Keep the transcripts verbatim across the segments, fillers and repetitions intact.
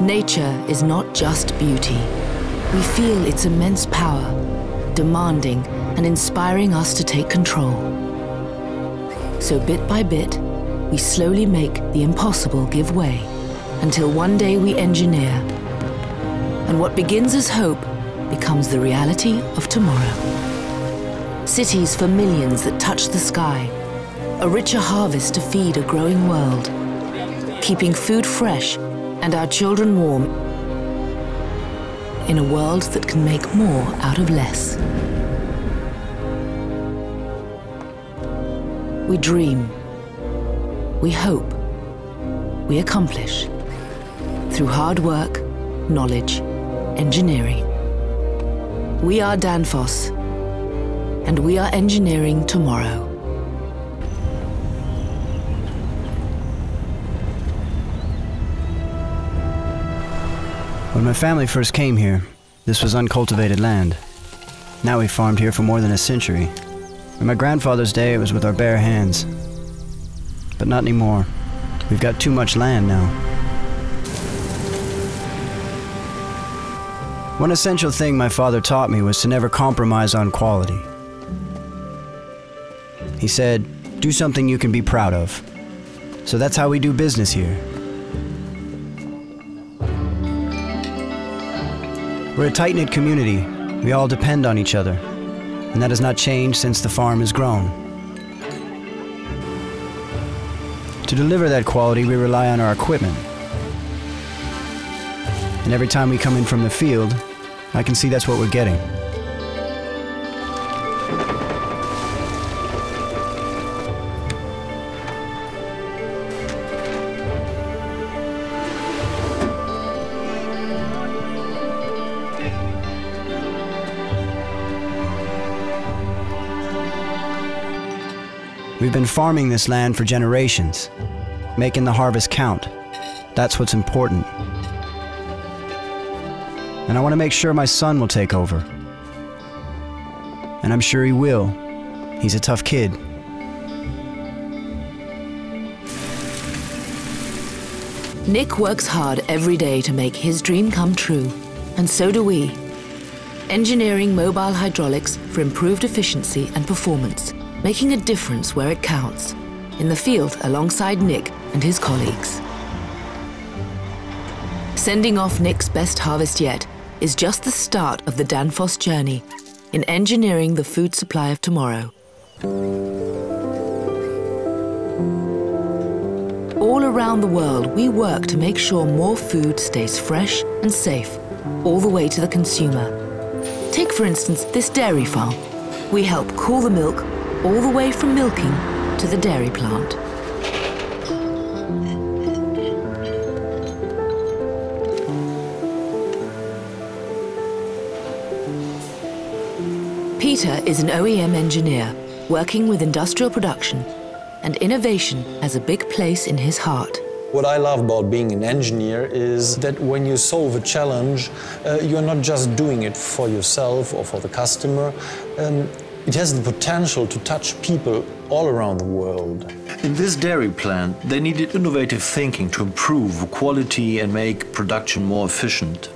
Nature is not just beauty. We feel its immense power, demanding and inspiring us to take control. So bit by bit, we slowly make the impossible give way, until one day we engineer, and what begins as hope becomes the reality of tomorrow. Cities for millions that touch the sky, a richer harvest to feed a growing world, keeping food fresh and our children warm in a world that can make more out of less. We dream, we hope, we accomplish, through hard work, knowledge, engineering. We are Danfoss, and we are engineering tomorrow. When my family first came here, this was uncultivated land. Now we farmed here for more than a century. In my grandfather's day, it was with our bare hands. But not anymore. We've got too much land now. One essential thing my father taught me was to never compromise on quality. He said, "Do something you can be proud of." So that's how we do business here. We're a tight-knit community. We all depend on each other. And that has not changed since the farm has grown. To deliver that quality, we rely on our equipment. And every time we come in from the field, I can see that's what we're getting. We've been farming this land for generations, making the harvest count. That's what's important. And I want to make sure my son will take over. And I'm sure he will. He's a tough kid. Nick works hard every day to make his dream come true, and so do we. Engineering mobile hydraulics for improved efficiency and performance, making a difference where it counts, in the field alongside Nick and his colleagues. Sending off Nick's best harvest yet is just the start of the Danfoss journey in engineering the food supply of tomorrow. All around the world, we work to make sure more food stays fresh and safe, all the way to the consumer. Take, for instance, this dairy farm. We help cool the milk all the way from milking to the dairy plant. Peter is an O E M engineer, working with industrial production, and innovation has a big place in his heart. What I love about being an engineer is that when you solve a challenge, uh, you're not just doing it for yourself or for the customer. Um, It has the potential to touch people all around the world. In this dairy plant, they needed innovative thinking to improve quality and make production more efficient.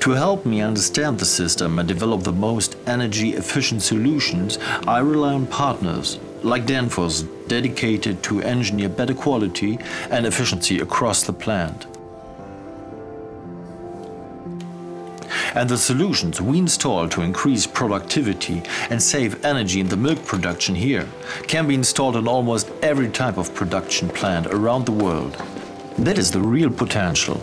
To help me understand the system and develop the most energy-efficient solutions, I rely on partners like Danfoss, dedicated to engineer better quality and efficiency across the plant. And the solutions we install to increase productivity and save energy in the milk production here can be installed in almost every type of production plant around the world. That is the real potential.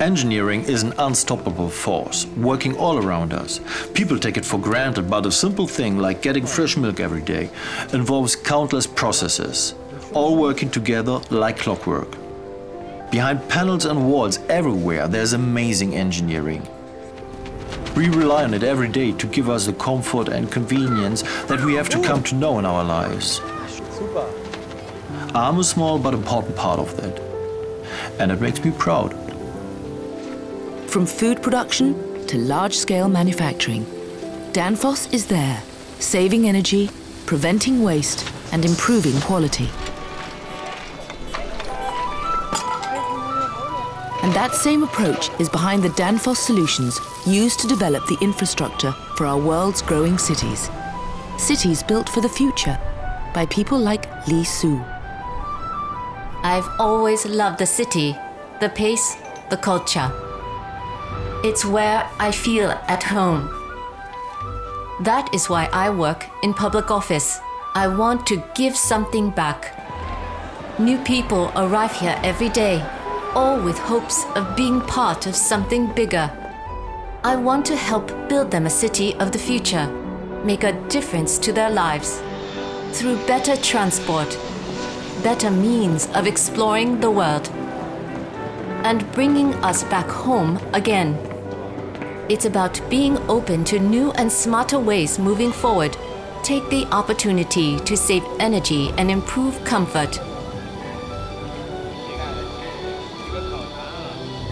Engineering is an unstoppable force, working all around us. People take it for granted, but a simple thing like getting fresh milk every day involves countless processes, all working together like clockwork. Behind panels and walls everywhere, there's amazing engineering. We rely on it every day to give us the comfort and convenience that we have to come to know in our lives. I'm a small but important part of that, and it makes me proud. From food production to large-scale manufacturing, Danfoss is there, saving energy, preventing waste, and improving quality. And that same approach is behind the Danfoss solutions used to develop the infrastructure for our world's growing cities. Cities built for the future by people like Li Shu. I've always loved the city, the pace, the culture. It's where I feel at home. That is why I work in public office. I want to give something back. New people arrive here every day, all with hopes of being part of something bigger. I want to help build them a city of the future, make a difference to their lives, through better transport, better means of exploring the world, and bringing us back home again. It's about being open to new and smarter ways moving forward. Take the opportunity to save energy and improve comfort.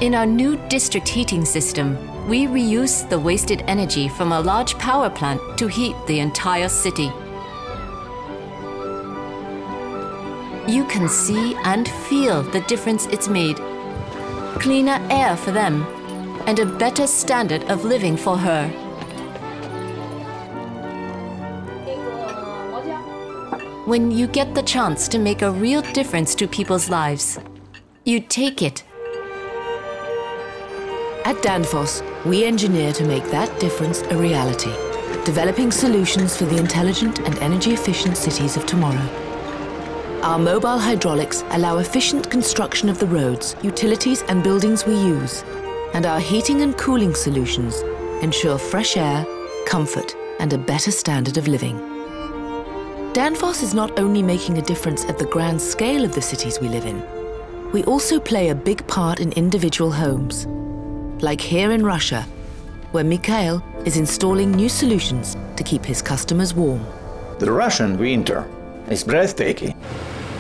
In our new district heating system, we reuse the wasted energy from a large power plant to heat the entire city. You can see and feel the difference it's made. Cleaner air for them, and a better standard of living for her. When you get the chance to make a real difference to people's lives, you take it. At Danfoss, we engineer to make that difference a reality, developing solutions for the intelligent and energy-efficient cities of tomorrow. Our mobile hydraulics allow efficient construction of the roads, utilities and buildings we use, and our heating and cooling solutions ensure fresh air, comfort and a better standard of living. Danfoss is not only making a difference at the grand scale of the cities we live in, we also play a big part in individual homes. Like here in Russia, where Mikhail is installing new solutions to keep his customers warm. The Russian winter is breathtaking,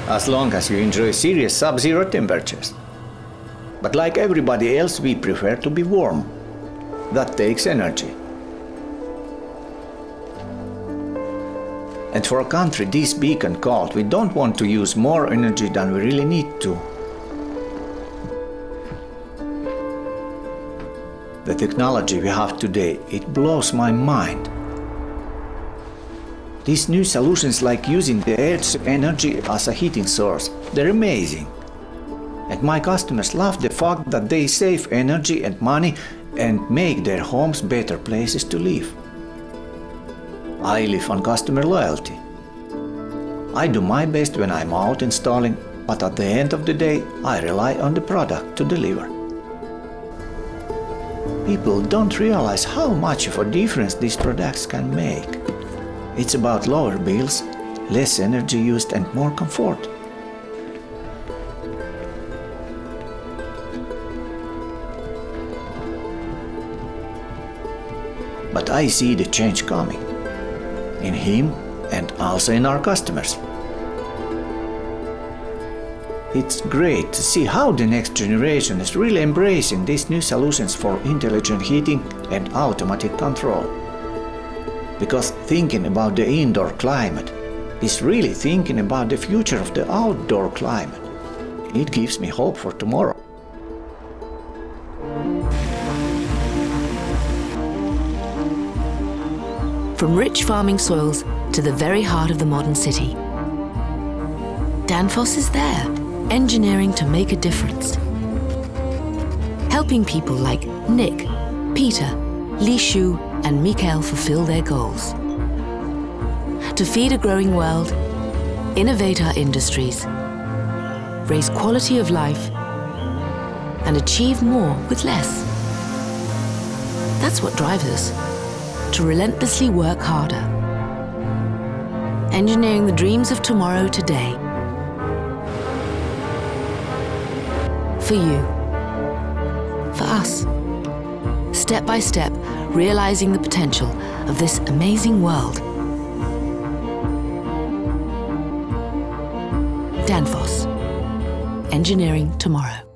as long as you enjoy serious sub-zero temperatures. But like everybody else, we prefer to be warm. That takes energy. And for a country this big and cold, we don't want to use more energy than we really need to. The technology we have today, it blows my mind. These new solutions, like using the Earth's energy as a heating source, they're amazing. And my customers love the fact that they save energy and money and make their homes better places to live. I live on customer loyalty. I do my best when I'm out installing, but at the end of the day, I rely on the product to deliver. People don't realize how much of a difference these products can make. It's about lower bills, less energy used and more comfort. But I see the change coming, in him and also in our customers. It's great to see how the next generation is really embracing these new solutions for intelligent heating and automatic control. Because thinking about the indoor climate is really thinking about the future of the outdoor climate. It gives me hope for tomorrow. From rich farming soils to the very heart of the modern city, Danfoss is there, engineering to make a difference. Helping people like Nick, Peter, Li Shu and Mikhail fulfill their goals. To feed a growing world, innovate our industries, raise quality of life and achieve more with less. That's what drives us, to relentlessly work harder. Engineering the dreams of tomorrow today. For you, for us, step by step, realizing the potential of this amazing world. Danfoss, engineering tomorrow.